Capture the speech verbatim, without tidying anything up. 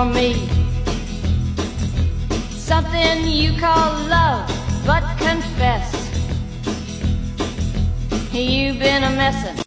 for me. Something you call love, but confess, you've been a messin'.